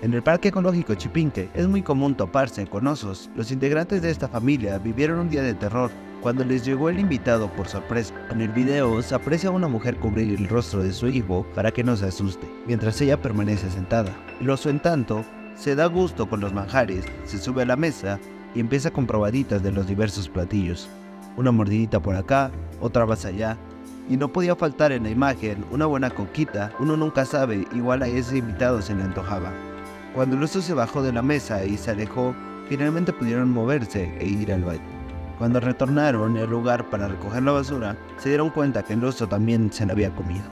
En el Parque Ecológico Chipinque es muy común toparse con osos. Los integrantes de esta familia vivieron un día de terror cuando les llegó el invitado por sorpresa. En el video se aprecia a una mujer cubrir el rostro de su hijo para que no se asuste, mientras ella permanece sentada. El oso, en tanto, se da gusto con los manjares, se sube a la mesa y empieza con probaditas de los diversos platillos. Una mordidita por acá, otra más allá. Y no podía faltar en la imagen una buena coquita, uno nunca sabe, igual a ese invitado se le antojaba. Cuando el oso se bajó de la mesa y se alejó, finalmente pudieron moverse e ir al baño. Cuando retornaron al lugar para recoger la basura, se dieron cuenta que el oso también se la había comido.